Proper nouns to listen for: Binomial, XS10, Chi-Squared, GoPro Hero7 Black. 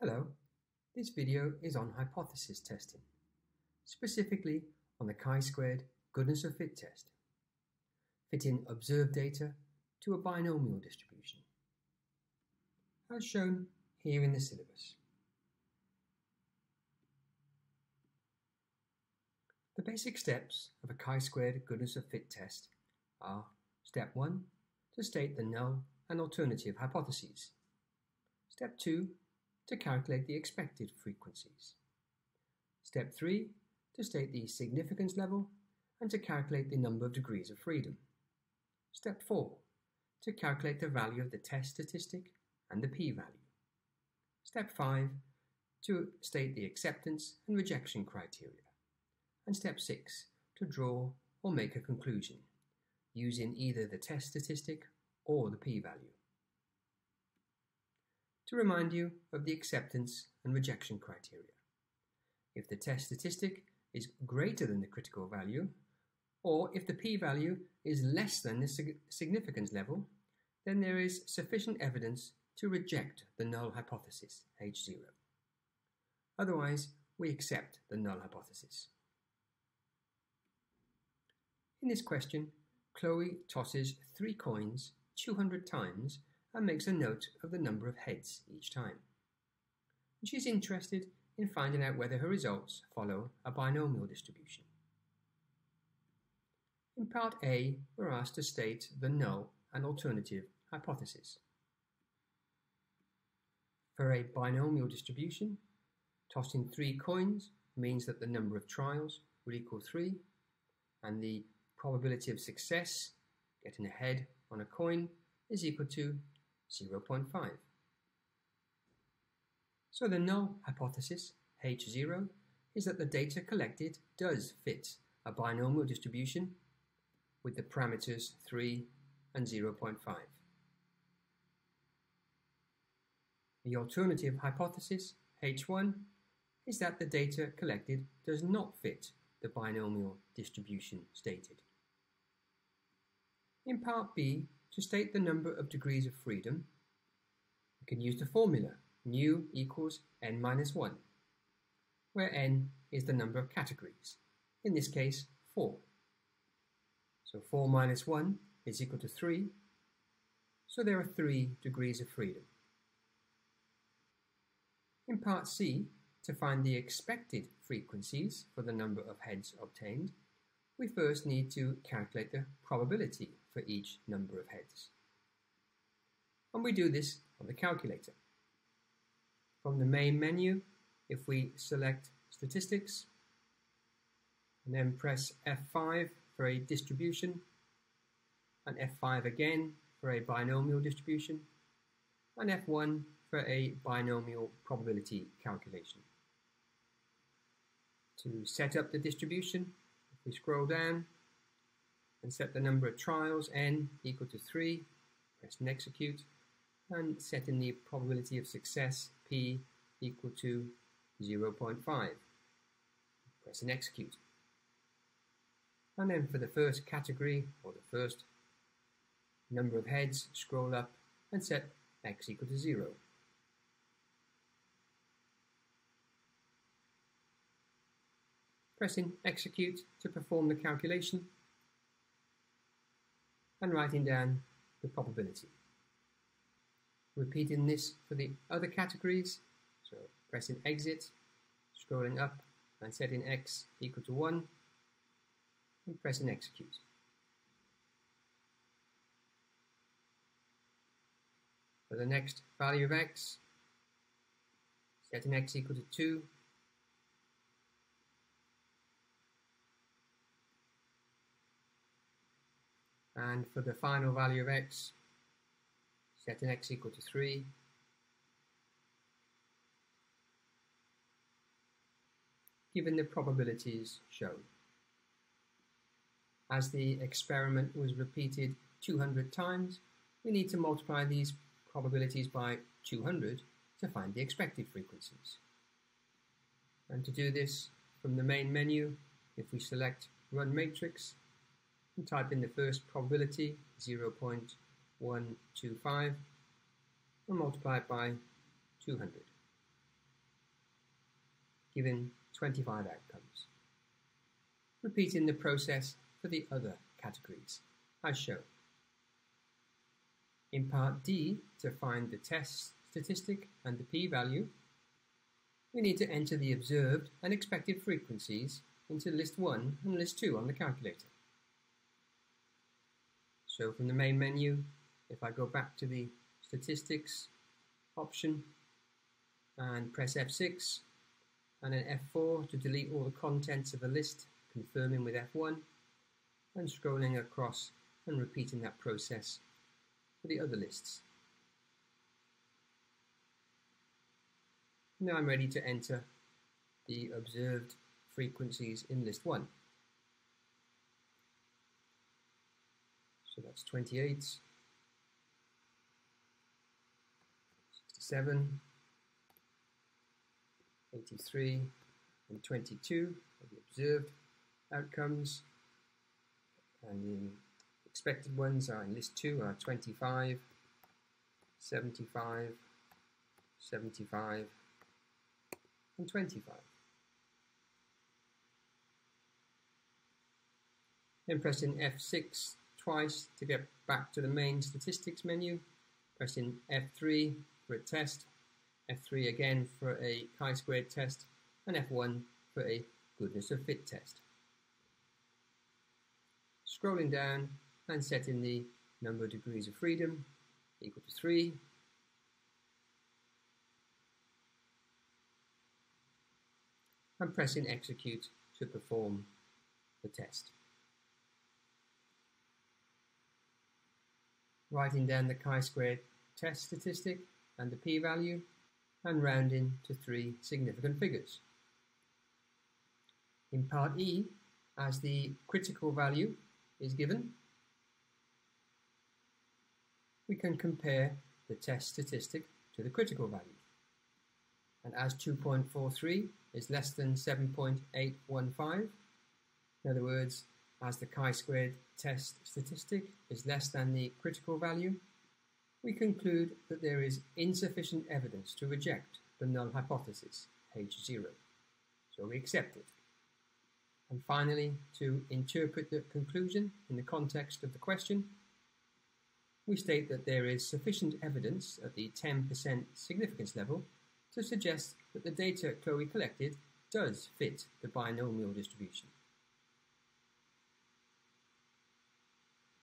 Hello, this video is on hypothesis testing, specifically on the chi-squared goodness of fit test. Fit in observed data to a binomial distribution, as shown here in the syllabus. The basic steps of a chi-squared goodness of fit test are Step 1, to state the null and alternative hypotheses. Step 2, to calculate the expected frequencies. Step 3, to state the significance level and to calculate the number of degrees of freedom. Step 4, to calculate the value of the test statistic and the p-value. Step 5, to state the acceptance and rejection criteria. And Step 6, to draw or make a conclusion, using either the test statistic or the p-value. To remind you of the acceptance and rejection criteria. If the test statistic is greater than the critical value, or if the p-value is less than the significance level, then there is sufficient evidence to reject the null hypothesis, H0. Otherwise, we accept the null hypothesis. In this question, Chloe tosses 3 coins 200 times and makes a note of the number of heads each time. She's interested in finding out whether her results follow a binomial distribution. In part A, we're asked to state the null and alternative hypothesis. For a binomial distribution, tossing 3 coins means that the number of trials will equal 3 and the probability of success, getting a head on a coin, is equal to 0.5. So the null hypothesis, H0, is that the data collected does fit a binomial distribution with the parameters 3 and 0.5. The alternative hypothesis, H1, is that the data collected does not fit the binomial distribution stated. In part B, to state the number of degrees of freedom, we can use the formula nu equals n minus 1, where n is the number of categories, in this case 4. So 4 minus 1 is equal to 3, so there are 3 degrees of freedom. In part C, to find the expected frequencies for the number of heads obtained, we first need to calculate the probability for each number of heads. And we do this on the calculator. From the main menu, if we select Statistics, and then press F5 for a distribution, and F5 again for a binomial distribution, and F1 for a binomial probability calculation. To set up the distribution, we scroll down and set the number of trials, n, equal to 3, press and execute, and set in the probability of success, p, equal to 0.5. Press and execute. And then for the first category, or the first number of heads, scroll up and set x equal to 0. Pressing execute to perform the calculation and writing down the probability. Repeating this for the other categories, so pressing exit, scrolling up and setting x equal to 1 and pressing execute. For the next value of x, setting x equal to 2, and for the final value of x, setting x equal to 3, given the probabilities shown. As the experiment was repeated 200 times, we need to multiply these probabilities by 200 to find the expected frequencies. And to do this, from the main menu, if we select Run Matrix, and type in the first probability, 0.125, and multiply it by 200. giving 25 outcomes. Repeating the process for the other categories, as shown. In part D, to find the test statistic and the p-value, we need to enter the observed and expected frequencies into list 1 and list 2 on the calculator. So from the main menu, if I go back to the statistics option and press F6 and then F4 to delete all the contents of the list, confirming with F1 and scrolling across and repeating that process for the other lists. Now I'm ready to enter the observed frequencies in list 1. So that's 28, 67, 83 and 22 are the observed outcomes, and the expected ones are in list 2 are 25, 75, 75 and 25. Then pressing F6 twice to get back to the main statistics menu, pressing F3 for a test, F3 again for a chi-squared test, and F1 for a goodness of fit test. Scrolling down and setting the number of degrees of freedom equal to 3. And pressing execute to perform the test. Writing down the chi-squared test statistic and the p-value and rounding to 3 significant figures. In part E, as the critical value is given, we can compare the test statistic to the critical value. And as 2.43 is less than 7.815, in other words, as the chi-squared test statistic is less than the critical value, we conclude that there is insufficient evidence to reject the null hypothesis, H0. So we accept it. And finally, to interpret the conclusion in the context of the question, we state that there is sufficient evidence at the 10% significance level to suggest that the data Chloe collected does fit the binomial distribution.